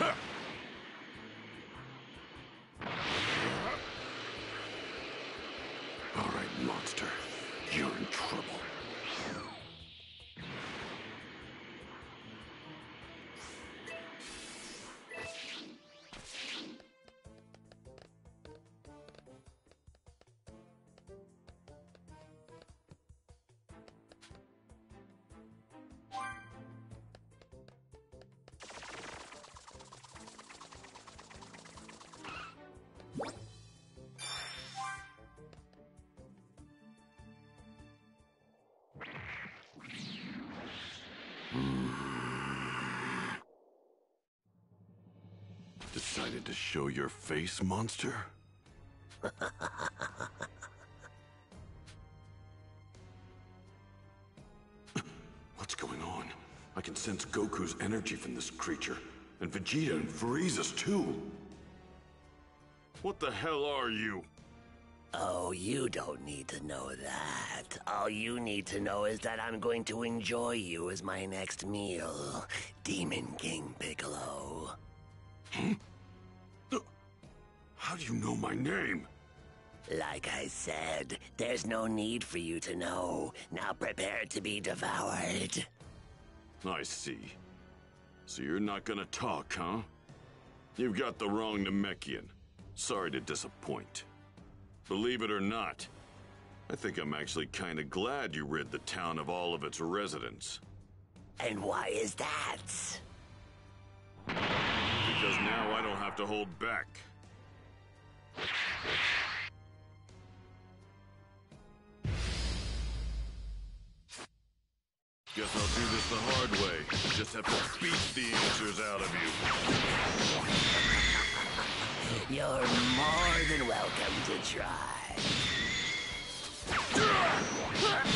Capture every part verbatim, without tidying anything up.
All right, monster. You're in trouble. Decided to show your face, monster? What's going on? I can sense Goku's energy from this creature, and Vegeta and Frieza's too. What the hell are you? Oh, you don't need to know that. All you need to know is that I'm going to enjoy you as my next meal, Demon King Piccolo. Hmm? How do you know my name? Like I said, there's no need for you to know. Now prepare to be devoured. I see. So you're not gonna talk, huh? You've got the wrong Namekian. Sorry to disappoint. Believe it or not, I think I'm actually kind of glad you rid the town of all of its residents. And why is that? Because now I don't have to hold back. Guess I'll do this the hard way. Just have to beat the answers out of you. You're more than welcome to try. Look at that.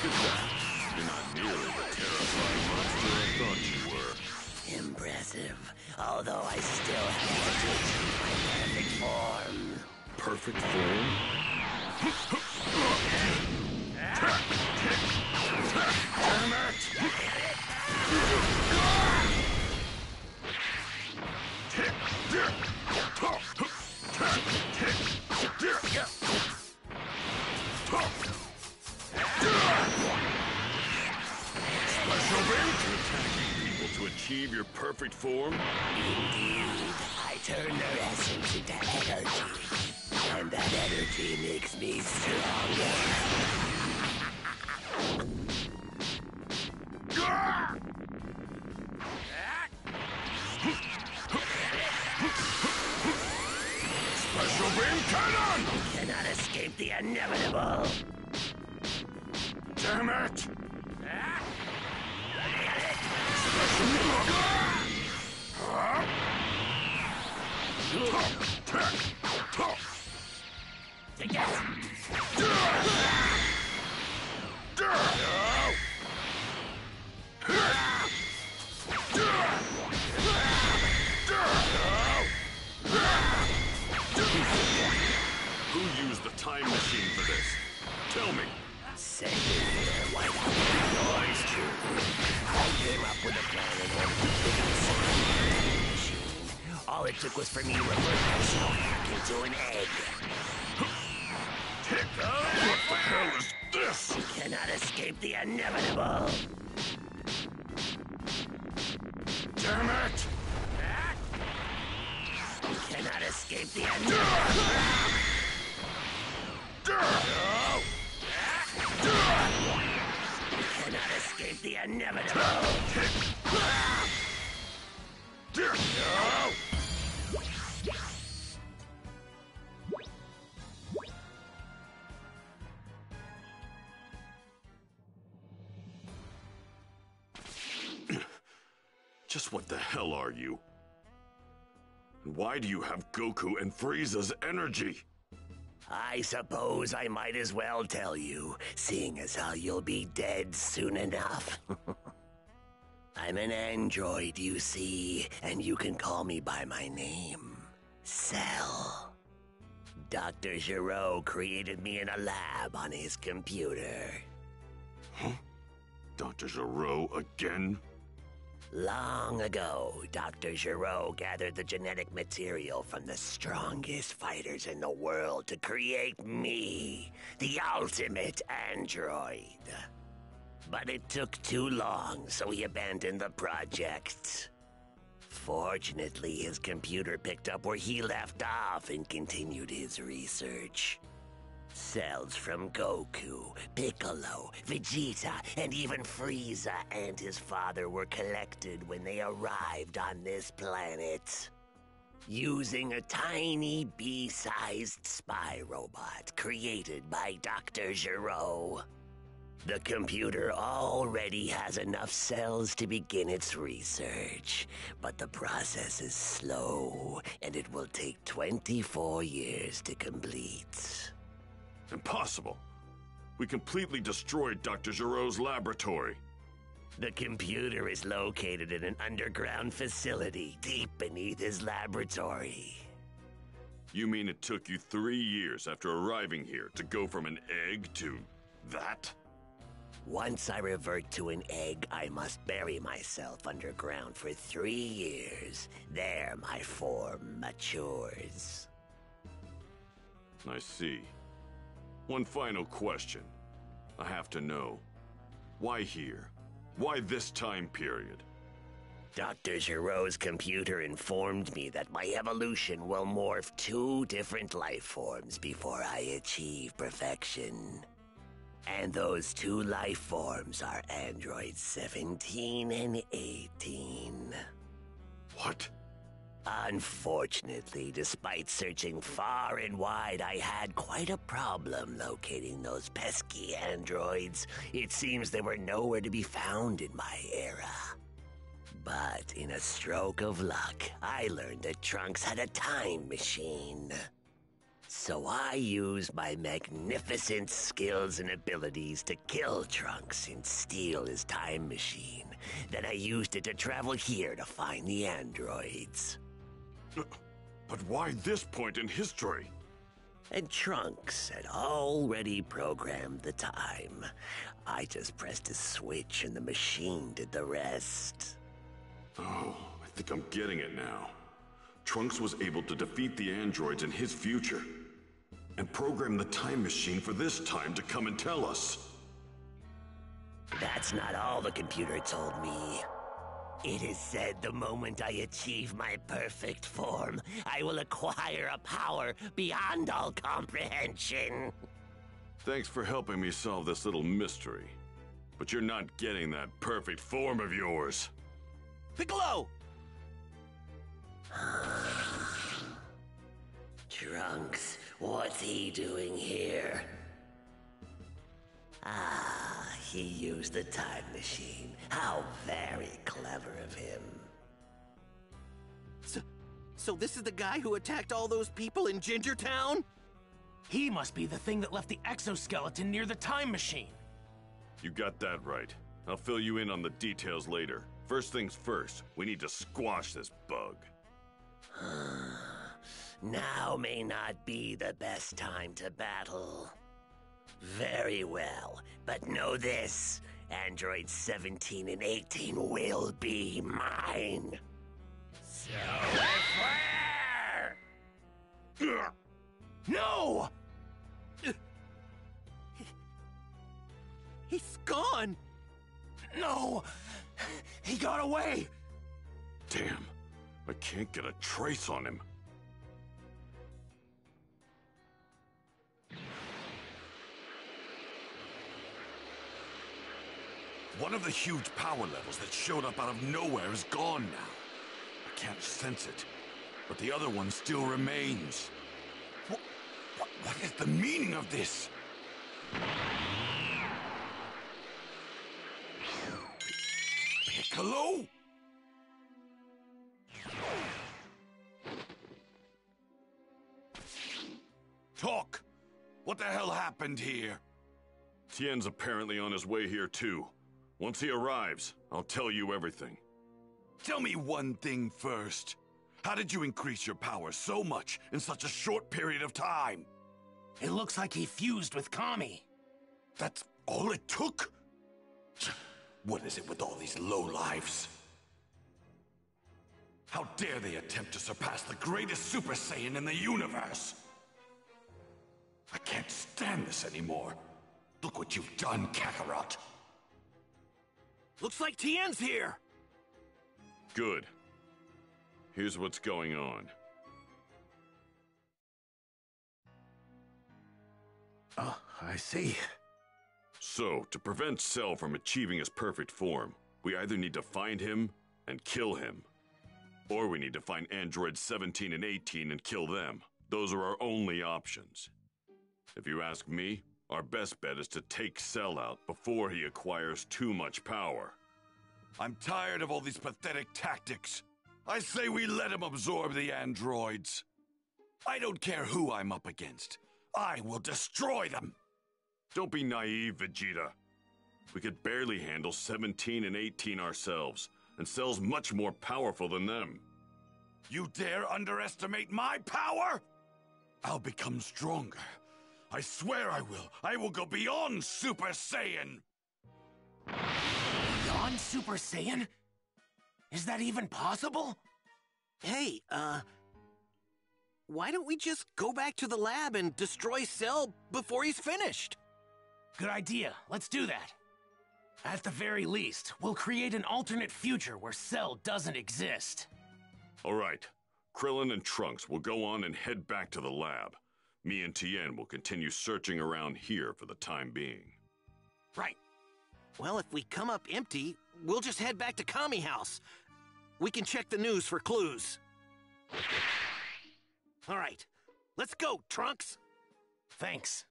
You're not nearly the terrifying monster I thought you were. Impressive. Although I still have to achieve my perfect form. Perfect form? Special Beam, you're attacking people to achieve your perfect form? Indeed, I turn their essence into energy, and that energy makes me stronger. Special Beam Cannon! You cannot escape the inevitable! Damn it! Take it! Who used the time machine for this? Tell me. Say it here, why not? I came up with a plan in order to figure out the machine. All it took was for me to reverse myself back into an egg. What the hell is this? You cannot escape the inevitable. Damn it! You cannot escape the inevitable. Not escape the inevitable. Just what the hell are you? And why do you have Goku and Frieza's energy? I suppose I might as well tell you, seeing as how you'll be dead soon enough. I'm an android, you see, and you can call me by my name, Cell. Doctor Giraud created me in a lab on his computer. Huh? Doctor Giraud again? Long ago, Doctor Giraud gathered the genetic material from the strongest fighters in the world to create me, the ultimate android. But it took too long, so he abandoned the project. Fortunately, his computer picked up where he left off and continued his research. Cells from Goku, Piccolo, Vegeta, and even Frieza and his father were collected when they arrived on this planet. Using a tiny bee-sized spy robot created by Doctor Gero. The computer already has enough cells to begin its research, but the process is slow, and it will take twenty-four years to complete. Impossible! We completely destroyed Doctor Giraud's laboratory. The computer is located in an underground facility deep beneath his laboratory. You mean it took you three years after arriving here to go from an egg to that? Once I revert to an egg, I must bury myself underground for three years. There, my form matures. I see. One final question. I have to know. Why here? Why this time period? Doctor Giraud's computer informed me that my evolution will morph two different life forms before I achieve perfection. And those two life forms are Android seventeen and eighteen. What? Unfortunately, despite searching far and wide, I had quite a problem locating those pesky androids. It seems they were nowhere to be found in my era. But in a stroke of luck, I learned that Trunks had a time machine. So I used my magnificent skills and abilities to kill Trunks and steal his time machine. Then I used it to travel here to find the androids. But why this point in history? And Trunks had already programmed the time. I just pressed a switch and the machine did the rest. Oh, I think I'm getting it now. Trunks was able to defeat the androids in his future and program the time machine for this time to come and tell us. That's not all the computer told me. It is said the moment I achieve my perfect form, I will acquire a power beyond all comprehension. Thanks for helping me solve this little mystery, but you're not getting that perfect form of yours. Piccolo! Trunks, what's he doing here? Ah, he used the time machine. How very clever of him. So, so this is the guy who attacked all those people in Ginger Town? He must be the thing that left the exoskeleton near the time machine. You got that right. I'll fill you in on the details later. First things first, we need to squash this bug. Now may not be the best time to battle. Very well, but know this. Android seventeen and eighteen will be mine. So fire! No! He's gone! No! He got away! Damn. I can't get a trace on him. One of the huge power levels that showed up out of nowhere is gone now. I can't sense it, but the other one still remains. What, what, what is the meaning of this? Piccolo? Talk! What the hell happened here? Tien's apparently on his way here too. Once he arrives, I'll tell you everything. Tell me one thing first. How did you increase your power so much in such a short period of time? It looks like he fused with Kami. That's all it took? What is it with all these lowlives? How dare they attempt to surpass the greatest Super Saiyan in the universe? I can't stand this anymore. Look what you've done, Kakarot. Looks like Tien's here. Good. Here's what's going on. Oh, I see. So, to prevent Cell from achieving his perfect form, we either need to find him and kill him, or we need to find Androids seventeen and eighteen and kill them. Those are our only options. If you ask me, our best bet is to take Cell out before he acquires too much power. I'm tired of all these pathetic tactics. I say we let him absorb the androids. I don't care who I'm up against. I will destroy them. Don't be naive, Vegeta. We could barely handle seventeen and eighteen ourselves, and Cell's much more powerful than them. You dare underestimate my power? I'll become stronger. I swear I will. I will go beyond Super Saiyan. Beyond Super Saiyan? Is that even possible? Hey, uh... why don't we just go back to the lab and destroy Cell before he's finished? Good idea. Let's do that. At the very least, we'll create an alternate future where Cell doesn't exist. All right. Krillin and Trunks will go on and head back to the lab. Me and Tien will continue searching around here for the time being. Right. Well, if we come up empty, we'll just head back to Kami House. We can check the news for clues. All right, let's go, Trunks. Thanks.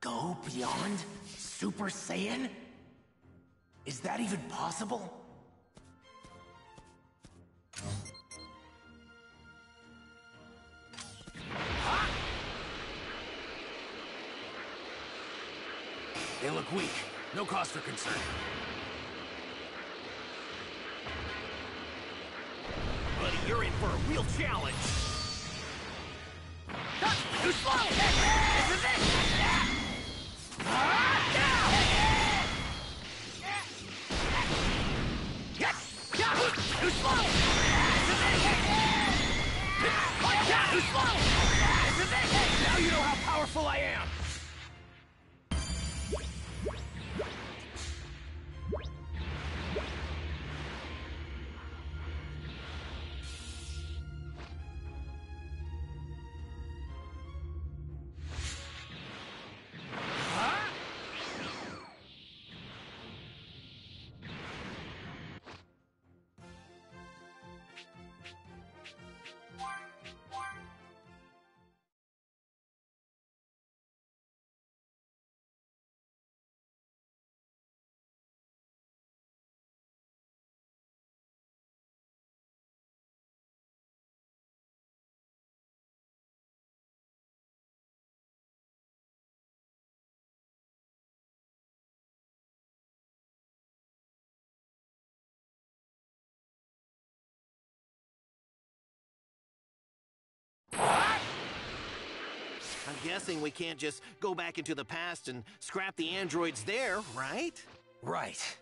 Go beyond Super Saiyan? Is that even possible? They look weak. No cause for concern. Buddy, you're in for a real challenge. Ah, too slow! This is it! Too slow! Too slow! Now you know how powerful I am! I'm guessing we can't just go back into the past and scrap the androids there, right? Right.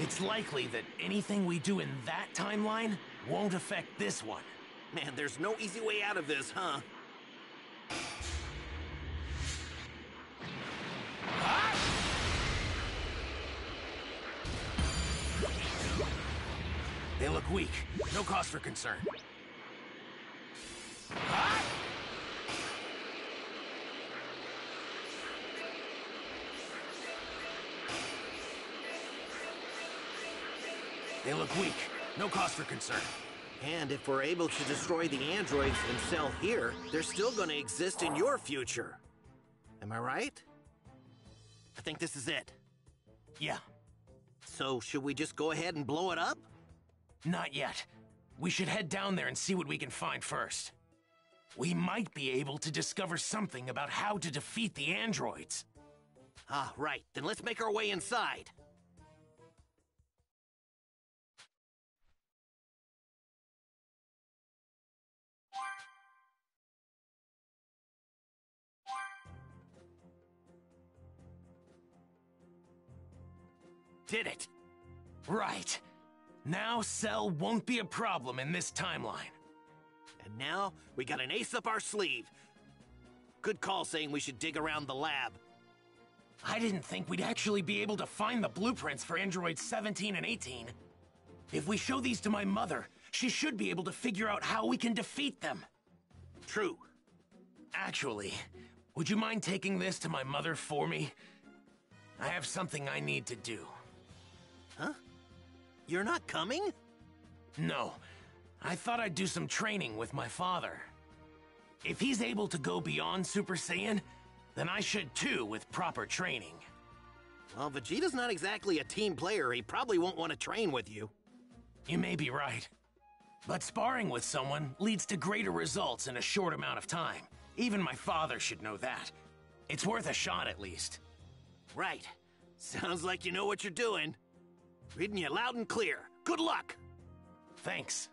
It's likely that anything we do in that timeline won't affect this one. Man, there's no easy way out of this, huh? They look weak. No cause for concern. They look weak. No cause for concern. And if we're able to destroy the androids and Cell here, they're still going to exist in your future. Am I right? I think this is it. Yeah. So, should we just go ahead and blow it up? Not yet. We should head down there and see what we can find first. We might be able to discover something about how to defeat the androids. Ah, right. Then let's make our way inside. Did it. Right. Now Cell won't be a problem in this timeline. And now we got an ace up our sleeve. Good call saying we should dig around the lab. I didn't think we'd actually be able to find the blueprints for Androids seventeen and eighteen. If we show these to my mother, she should be able to figure out how we can defeat them. True. Actually, would you mind taking this to my mother for me? I have something I need to do. Huh? You're not coming? No. I thought I'd do some training with my father. If he's able to go beyond Super Saiyan, then I should too with proper training. Well, Vegeta's not exactly a team player. He probably won't want to train with you. You may be right. But sparring with someone leads to greater results in a short amount of time. Even my father should know that. It's worth a shot at least. Right. Sounds like you know what you're doing. Reading you loud and clear. Good luck! Thanks.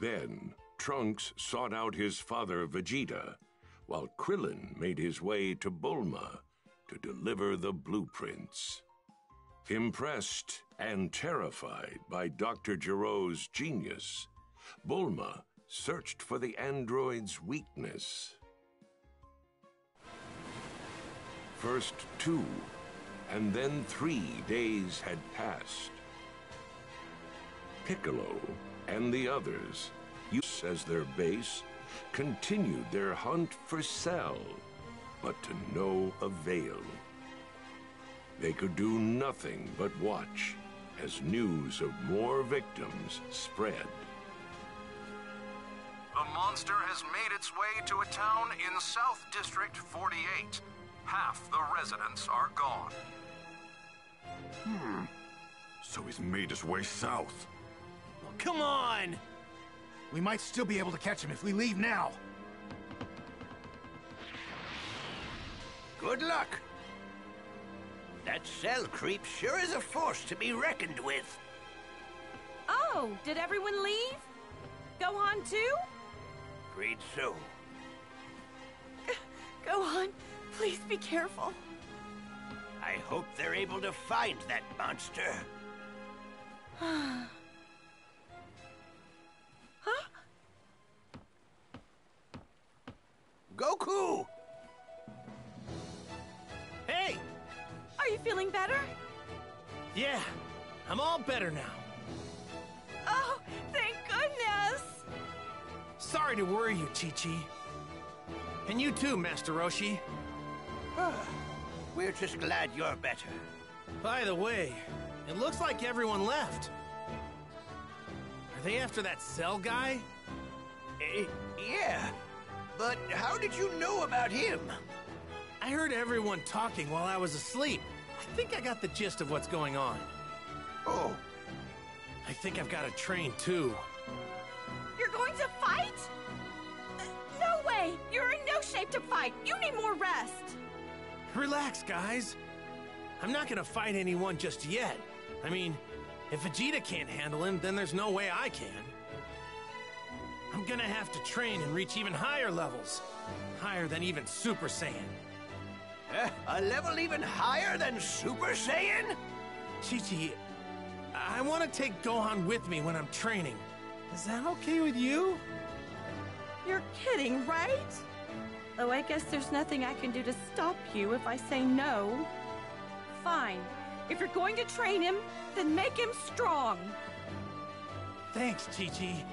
Then, Trunks sought out his father Vegeta, while Krillin made his way to Bulma to deliver the blueprints. Impressed and terrified by Doctor Giraud's genius, Bulma searched for the android's weakness. First two, and then three days had passed. Piccolo and the others, used as their base, continued their hunt for Cell, but to no avail. They could do nothing but watch as news of more victims spread. The monster has made its way to a town in South District forty-eight. Half the residents are gone. Hmm. So he's made his way south. Come on! We might still be able to catch him if we leave now. Good luck. That Cell creep sure is a force to be reckoned with. Oh, did everyone leave? Gohan too? Afraid so. Gohan, please be careful. I hope they're able to find that monster. Huh? Goku! Hey! Are you feeling better? Yeah, I'm all better now. Oh, thank goodness! Sorry to worry you, Chi-Chi. And you too, Master Roshi. We're just glad you're better. By the way, it looks like everyone left. Are they after that Cell guy? Uh, yeah, but how did you know about him? I heard everyone talking while I was asleep. I think I got the gist of what's going on. Oh. I think I've got to train, too. You're going to fight? Uh, no way! You're in no shape to fight. You need more rest. Relax, guys. I'm not going to fight anyone just yet. I mean, if Vegeta can't handle him, then there's no way I can. I'm gonna have to train and reach even higher levels. Higher than even Super Saiyan. Uh, a level even higher than Super Saiyan? Chi-Chi, I want to take Gohan with me when I'm training. Is that okay with you? You're kidding, right? Though I guess there's nothing I can do to stop you if I say no. Fine. If you're going to train him, then make him strong. Thanks, Chi-Chi.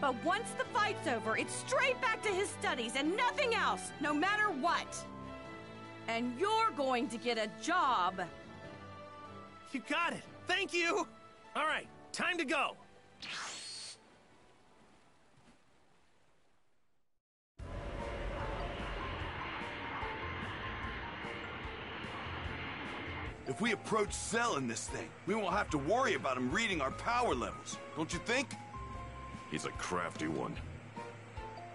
But once the fight's over, it's straight back to his studies and nothing else, no matter what. And you're going to get a job. You got it. Thank you. All right, time to go. If we approach Cell in this thing, we won't have to worry about him reading our power levels, don't you think? He's a crafty one.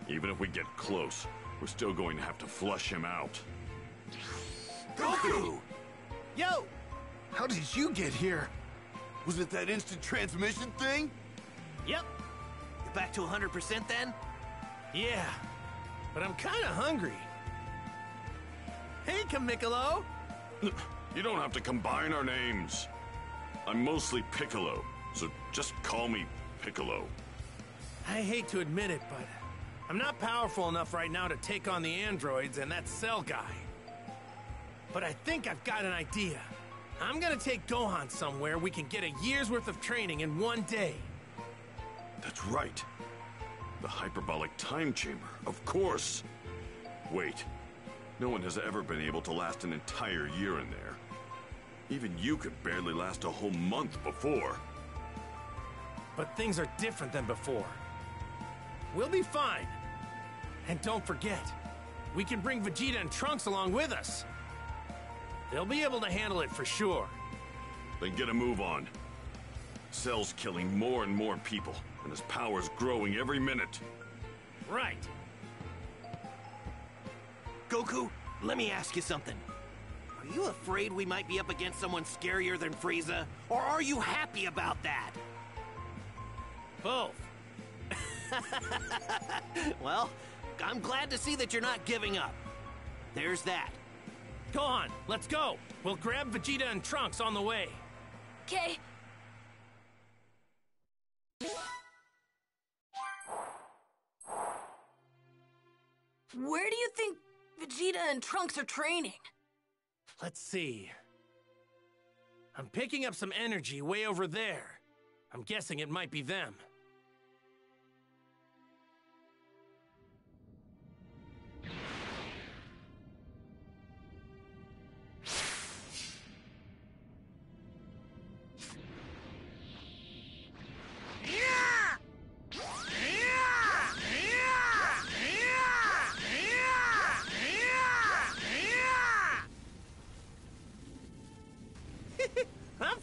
Even if we get close, we're still going to have to flush him out. Goku! Yo! How did you get here? Was it that instant transmission thing? Yep. You're back to one hundred percent then? Yeah. But I'm kinda hungry. Hey, Kamiccolo! You don't have to combine our names. I'm mostly Piccolo, so just call me Piccolo. I hate to admit it, but I'm not powerful enough right now to take on the androids and that Cell guy. But I think I've got an idea. I'm gonna take Gohan somewhere we can get a year's worth of training in one day. That's right. The Hyperbolic Time Chamber, of course. Wait. No one has ever been able to last an entire year in there. Even you could barely last a whole month before. But things are different than before. We'll be fine. And don't forget, we can bring Vegeta and Trunks along with us. They'll be able to handle it for sure. Then get a move on. Cell's killing more and more people, and his power's growing every minute. Right. Goku, let me ask you something. Are you afraid we might be up against someone scarier than Frieza? Or are you happy about that? Both. Well, I'm glad to see that you're not giving up. There's that. Go on, let's go. We'll grab Vegeta and Trunks on the way. Okay. Where do you think Vegeta and Trunks are training? Let's see. I'm picking up some energy way over there. I'm guessing it might be them.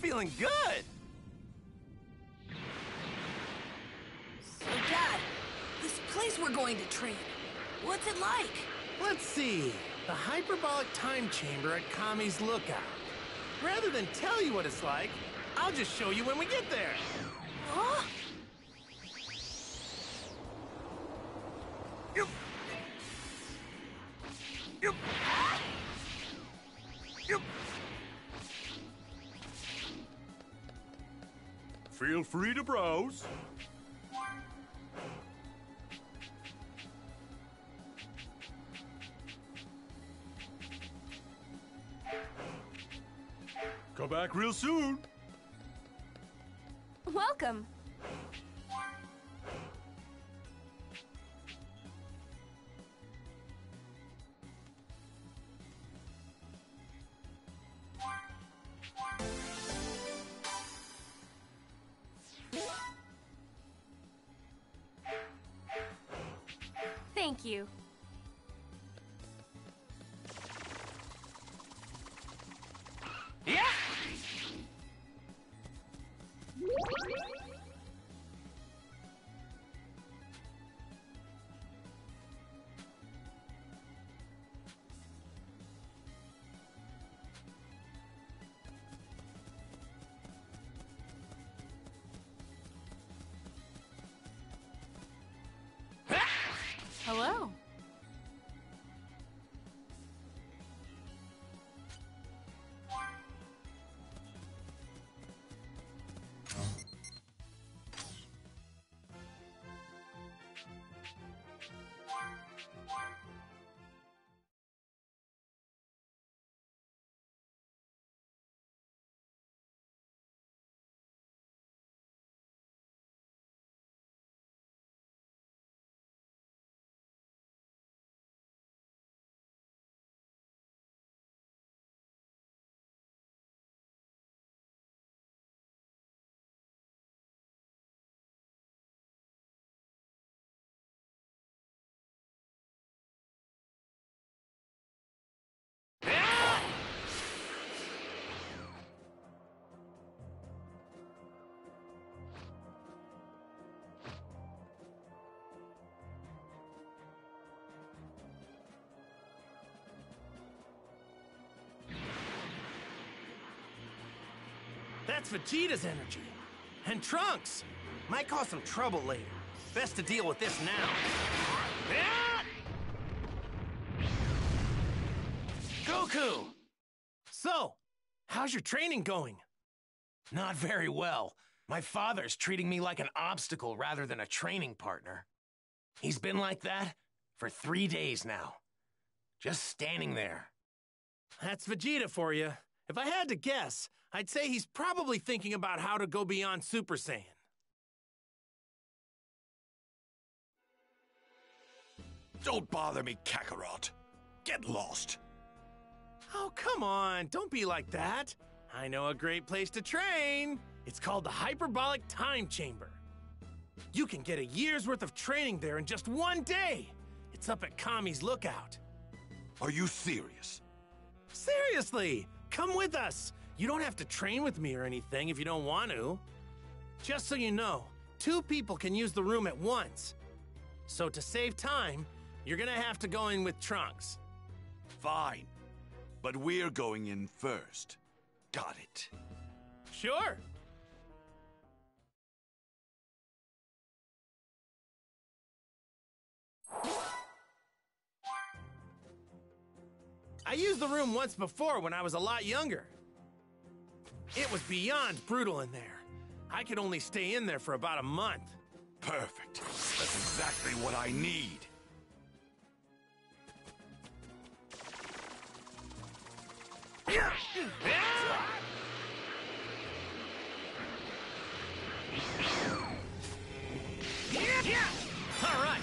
Feeling good. So, Dad, this place we're going to train, what's it like? Let's see. The Hyperbolic Time Chamber at Kami's Lookout. Rather than tell you what it's like, I'll just show you when we get there. Huh? Yep. Yep. Yep. Feel free to browse. Come back real soon. Welcome. Thank you. Yeah. Hello. Vegeta's energy. And Trunks! Might cause some trouble later. Best to deal with this now. Ah! Goku! So, how's your training going? Not very well. My father's treating me like an obstacle rather than a training partner. He's been like that for three days now. Just standing there. That's Vegeta for you. If I had to guess, I'd say he's probably thinking about how to go beyond Super Saiyan. Don't bother me, Kakarot. Get lost. Oh, come on. Don't be like that. I know a great place to train. It's called the Hyperbolic Time Chamber. You can get a year's worth of training there in just one day. It's up at Kami's Lookout. Are you serious? Seriously! Come with us! You don't have to train with me or anything if you don't want to. Just so you know, two people can use the room at once. So to save time, you're gonna have to go in with Trunks. Fine. But we're going in first. Got it. Sure. I used the room once before when I was a lot younger. It was beyond brutal in there. I could only stay in there for about a month. Perfect. That's exactly what I need. All right.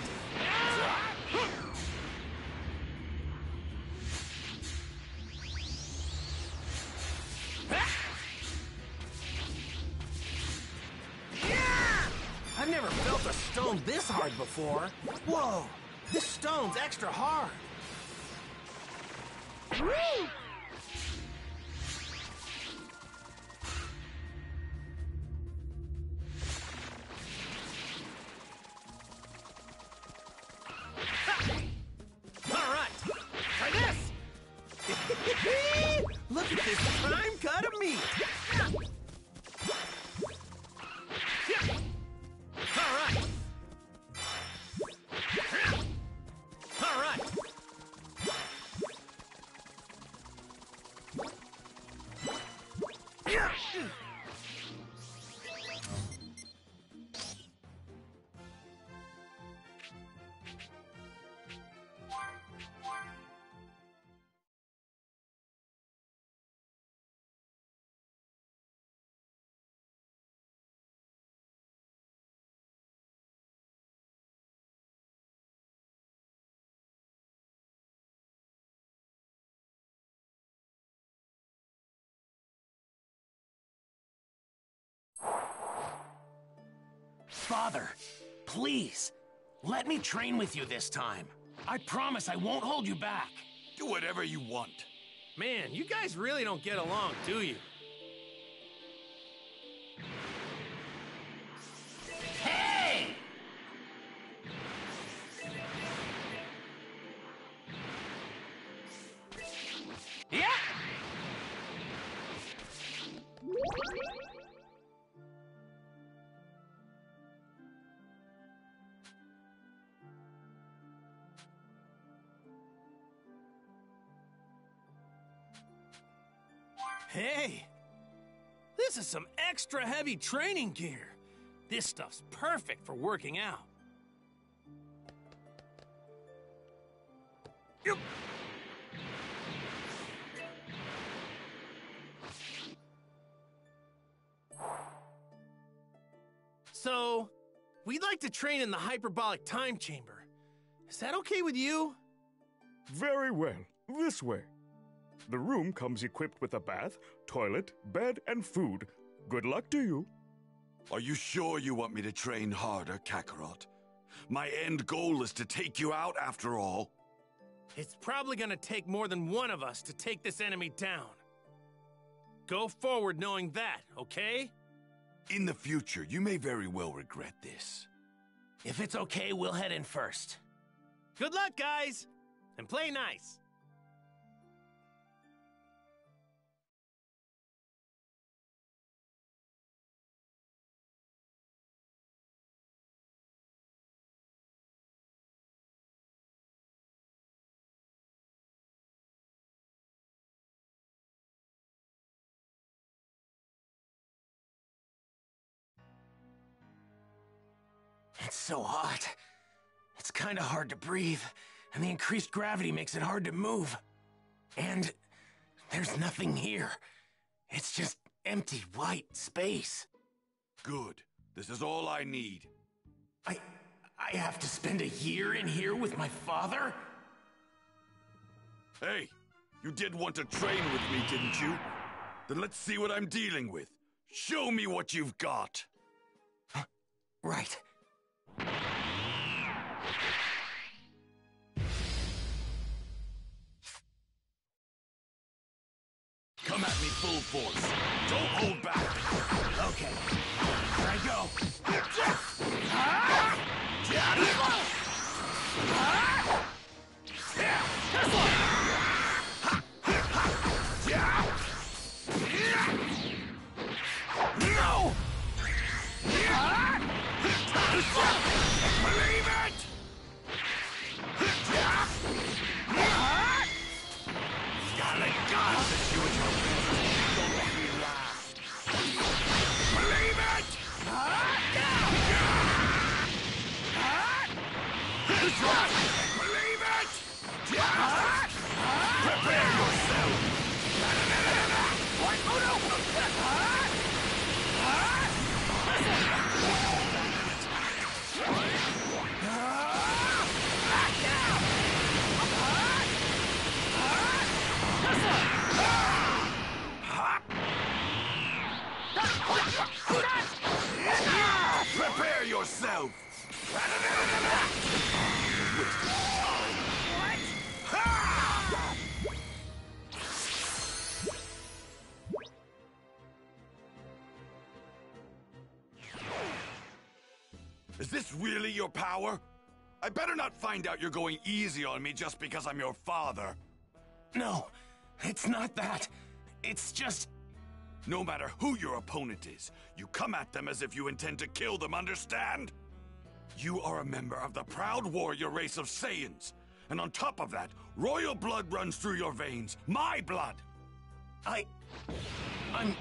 I've never felt a stone this hard before. Whoa, this stone's extra hard. Woo! Look at this prime cut of meat! Alright! Alright! Father, please, let me train with you this time. I promise I won't hold you back. Do whatever you want. Man, you guys really don't get along, do you? Hey! Yeah! Hey, this is some extra heavy training gear. This stuff's perfect for working out. Yep. So, we'd like to train in the Hyperbolic Time Chamber. Is that okay with you? Very well. This way. The room comes equipped with a bath, toilet, bed, and food. Good luck to you. Are you sure you want me to train harder, Kakarot? My end goal is to take you out after all. It's probably gonna take more than one of us to take this enemy down. Go forward knowing that, okay? In the future, you may very well regret this. If it's okay, we'll head in first. Good luck, guys! And play nice! so hot. It's kinda hard to breathe, and the increased gravity makes it hard to move. And there's nothing here. It's just empty white space. Good. This is all I need. I... I have to spend a year in here with my father? Hey, you did want to train with me, didn't you? Then let's see what I'm dealing with. Show me what you've got. Huh? Right. Come at me full force. Don't hold back. Okay. Here I go. Ah! Ah! Yeah, this one! No! Believe it! Scarlet God, that you would help me. Don't let me laugh. Believe it! Believe it! Prepare yourself! What? Oh no! Prepare yourself! Is this really your power? I better not find out you're going easy on me just because I'm your father. No, it's not that. It's just... No matter who your opponent is, you come at them as if you intend to kill them, understand? You are a member of the proud warrior race of Saiyans. And on top of that, royal blood runs through your veins. My blood! I... I'm...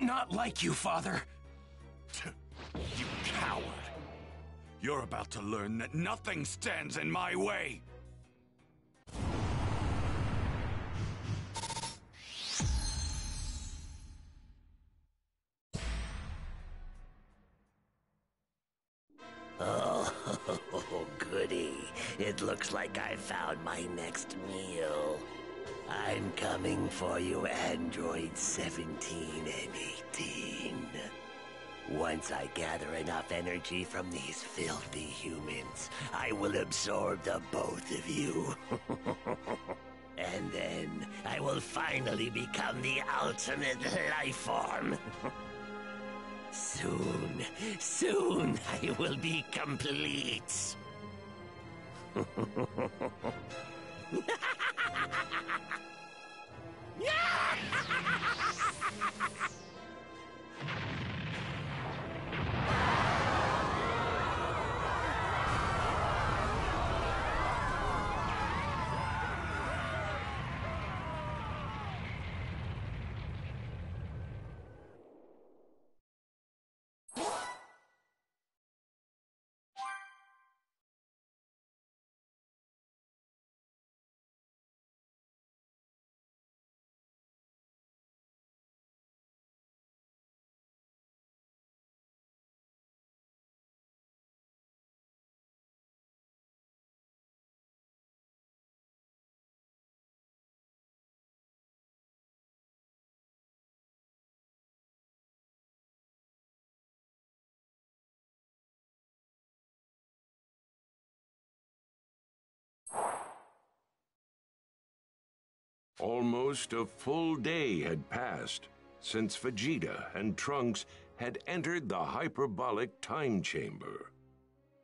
not like you, Father. You coward. You're about to learn that nothing stands in my way. Oh, goody. It looks like I found my next meal. I'm coming for you, Android seventeen and eighteen. Once I gather enough energy from these filthy humans, I will absorb the both of you. And then I will finally become the ultimate life form. Soon, soon, I will be complete. Almost a full day had passed since Vegeta and Trunks had entered the Hyperbolic Time Chamber.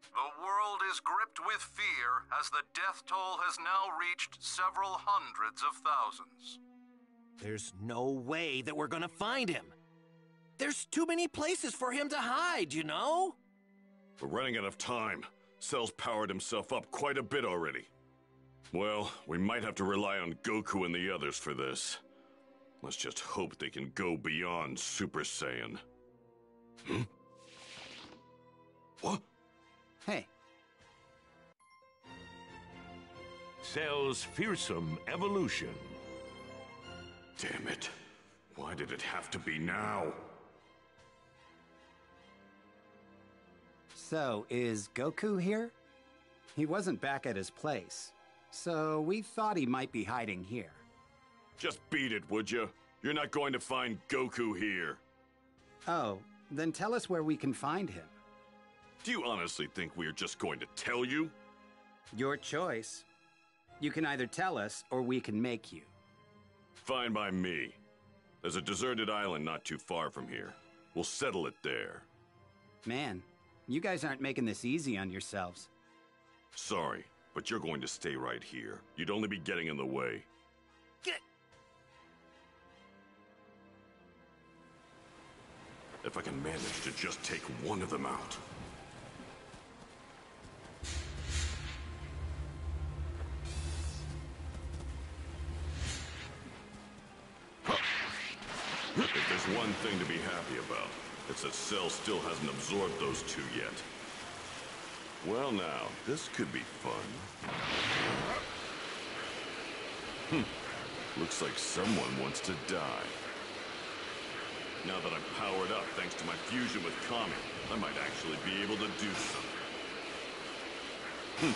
The world is gripped with fear as the death toll has now reached several hundreds of thousands. There's no way that we're gonna find him. There's too many places for him to hide, you know? We're running out of time. Cell's powered himself up quite a bit already. Well, we might have to rely on Goku and the others for this. Let's just hope they can go beyond Super Saiyan. Hmm? What? Hey. Cell's fearsome evolution. Damn it. Why did it have to be now? So, is Goku here? He wasn't back at his place, so we thought he might be hiding here. Just beat it, would you? You're not going to find Goku here. Oh, then tell us where we can find him. Do you honestly think we're just going to tell you? Your choice. You can either tell us, or we can make you. Fine by me. There's a deserted island not too far from here. We'll settle it there. Man, you guys aren't making this easy on yourselves. Sorry, but you're going to stay right here. You'd only be getting in the way. Get. If I can manage to just take one of them out. If there's one thing to be happy about, it's that Cell still hasn't absorbed those two yet. Well now, this could be fun. Hmm. Looks like someone wants to die. Now that I'm powered up thanks to my fusion with Kami, I might actually be able to do something. Hmm.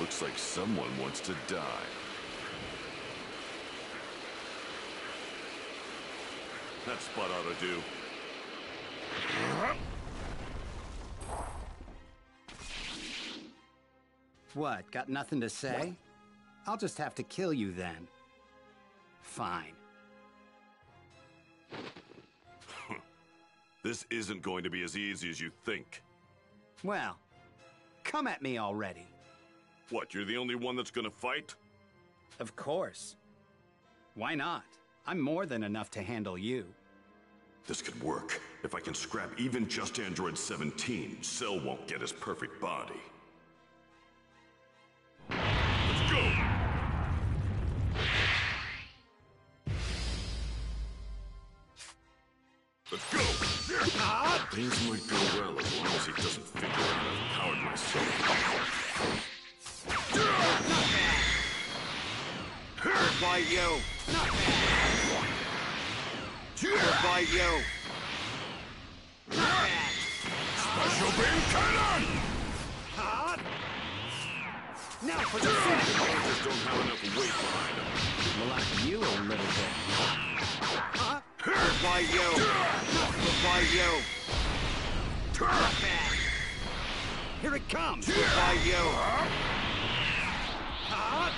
Looks like someone wants to die. That spot ought to do. What, got nothing to say? What? I'll just have to kill you then. Fine. This isn't going to be as easy as you think. Well, come at me already. What, you're the only one that's gonna fight? Of course. Why not? I'm more than enough to handle you. This could work. If I can scrap even just Android seventeen, Cell won't get his perfect body. Let's go! Let's go! Things might go well as long as he doesn't figure out how I've powered myself. Hurt by you! Hurt by you! Special Beam Cannon! Hot! Now for the finish! I just don't have enough weight behind him. We'll have you a little bit. Huh? Hurt by you! Hurt by you! Hurt back! Here it comes! Hurt by you! Hot!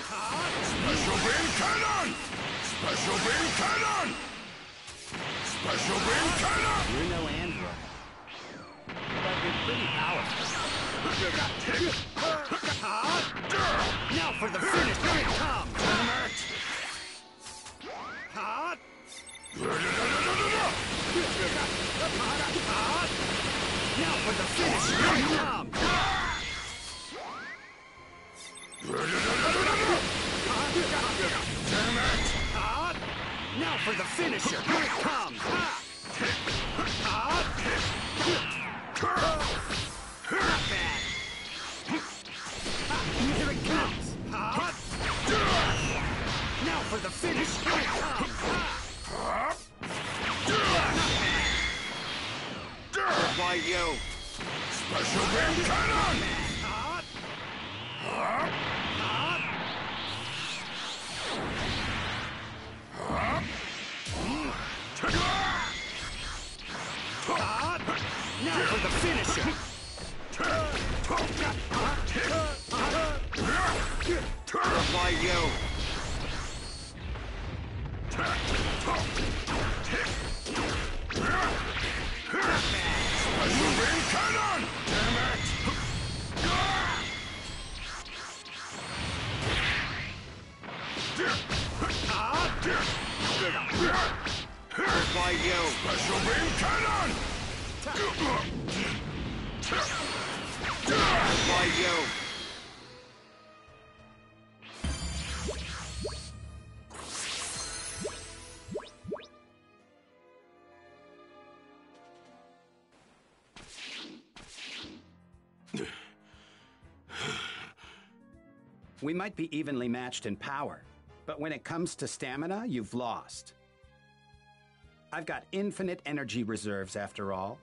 Hot! Special Beam Cannon! Special Beam Cannon! Special Beam Cannon! You're no android. But you're pretty powerful. Now for the finish! Here it comes! Hot! Now for the finish! Here it comes! Damn it! Hot! Now for the finisher! Here it comes! Not bad! Here it comes! Hot! Now for the finish! Here it comes! Not bad! By you! Special Beam Cannon! Hot! Hot! Now for the finisher! By you! Special Beam Cannon! Damn it! By you! Special Beam Cannon! By you! We might be evenly matched in power, but when it comes to stamina, you've lost. I've got infinite energy reserves, after all.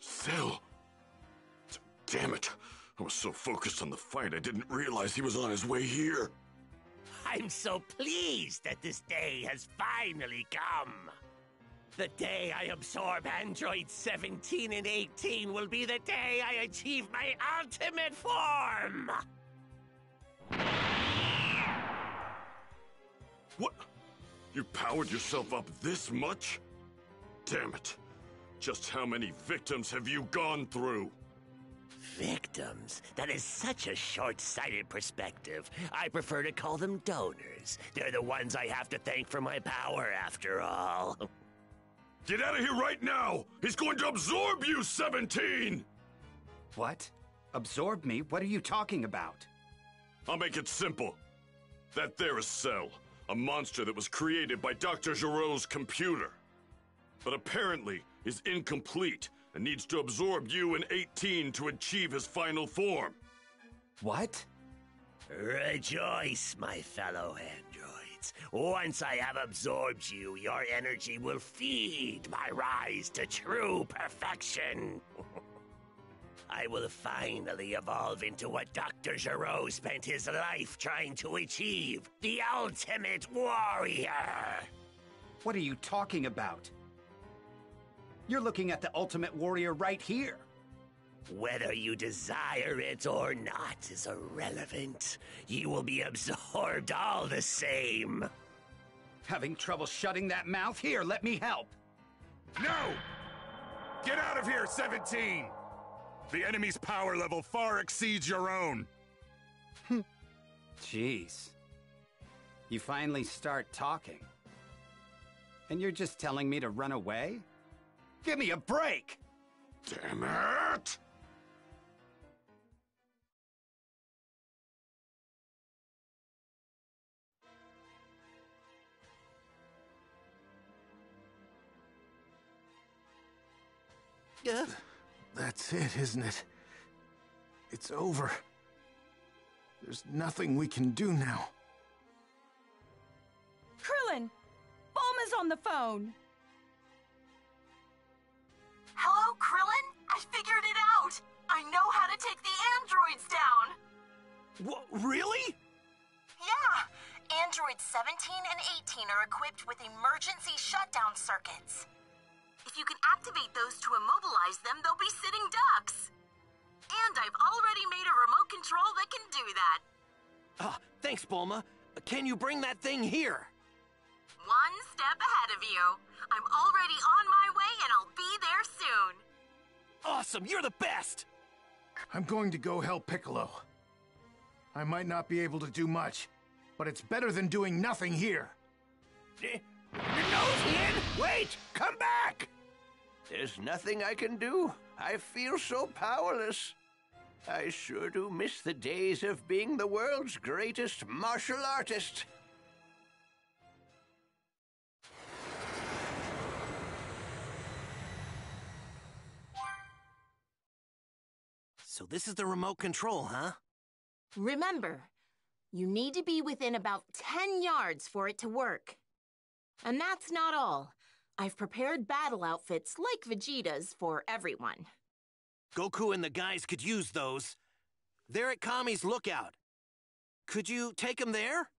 Cell! Damn it! I was so focused on the fight, I didn't realize he was on his way here. I'm so pleased that this day has finally come. The day I absorb Android seventeen and eighteen will be the day I achieve my ultimate form! What? You powered yourself up this much? Damn it! Just how many victims have you gone through? Victims? That is such a short-sighted perspective. I prefer to call them donors. They're the ones I have to thank for my power, after all. Get out of here right now! He's going to absorb you, seventeen! What? Absorb me? What are you talking about? I'll make it simple. That there is Cell. A monster that was created by Doctor Giraud's computer. But apparently is incomplete and needs to absorb you in eighteen to achieve his final form. What? Rejoice, my fellow androids. Once I have absorbed you, your energy will feed my rise to true perfection. I will finally evolve into what Doctor Gero spent his life trying to achieve, the ultimate warrior! What are you talking about? You're looking at the ultimate warrior right here. Whether you desire it or not is irrelevant. You will be absorbed all the same. Having trouble shutting that mouth? Here, let me help. No! Get out of here, seventeen! The enemy's power level far exceeds your own. Jeez. You finally start talking. And you're just telling me to run away? Give me a break! Damn it! Yeah. That's it, isn't it? It's over. There's nothing we can do now. Krillin! Bulma's on the phone! Hello, Krillin? I figured it out! I know how to take the androids down! What, really? Yeah! Androids seventeen and eighteen are equipped with emergency shutdown circuits. If you can activate those to immobilize them, they'll be sitting ducks! And I've already made a remote control that can do that! Ah, uh, thanks, Bulma. Can you bring that thing here? One step ahead of you. I'm already on my way and I'll be there soon! Awesome! You're the best! I'm going to go help Piccolo. I might not be able to do much, but it's better than doing nothing here! Eh? Your nose, Tien! Wait! Come back! There's nothing I can do. I feel so powerless. I sure do miss the days of being the world's greatest martial artist. So this is the remote control, huh? Remember, you need to be within about ten yards for it to work. And that's not all. I've prepared battle outfits like Vegeta's for everyone. Goku and the guys could use those. They're at Kami's Lookout. Could you take them there?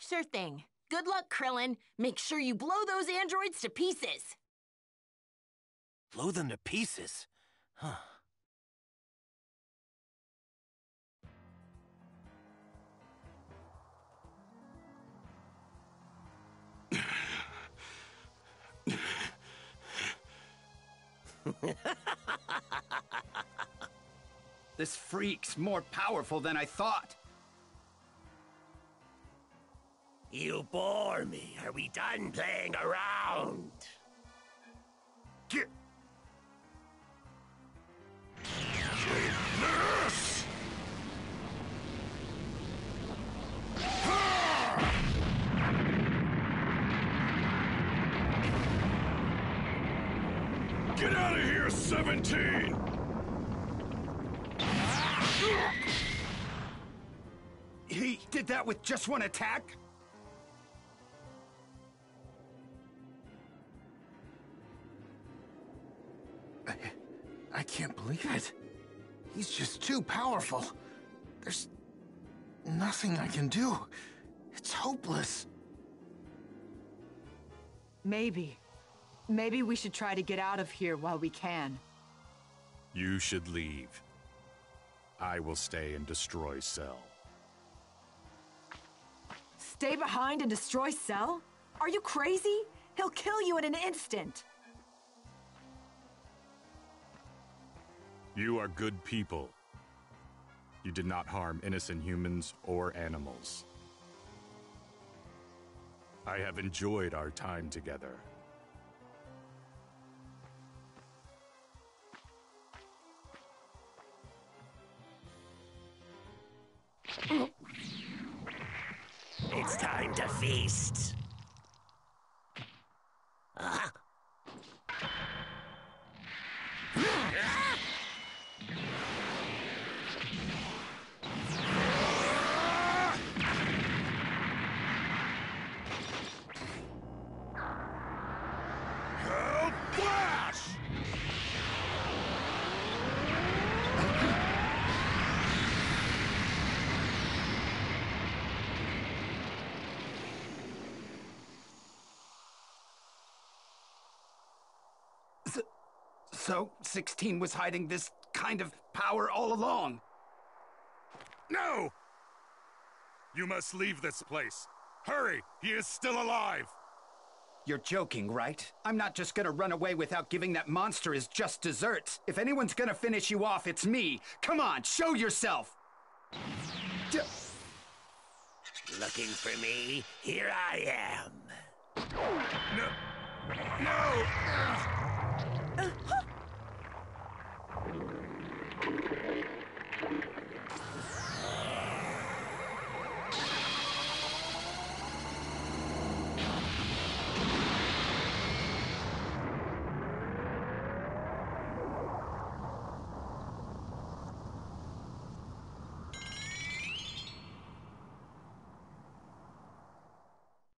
Sure thing. Good luck, Krillin. Make sure you blow those androids to pieces. Blow them to pieces? Huh. This freak's more powerful than I thought. You bore me. Are we done playing around? Get this! Get out of here, seventeen! He did that with just one attack? I, I can't believe it. He's just too powerful. There's nothing I can do. It's hopeless. Maybe. Maybe we should try to get out of here while we can. You should leave. I will stay and destroy Cell. Stay behind and destroy Cell? Are you crazy? He'll kill you in an instant. You are good people. You did not harm innocent humans or animals. I have enjoyed our time together. It's time to feast. Uh-huh. So, sixteen was hiding this kind of power all along. No! You must leave this place. Hurry! He is still alive! You're joking, right? I'm not just gonna run away without giving that monster his just desserts. If anyone's gonna finish you off, it's me. Come on, show yourself! D- Looking for me? Here I am. No! No!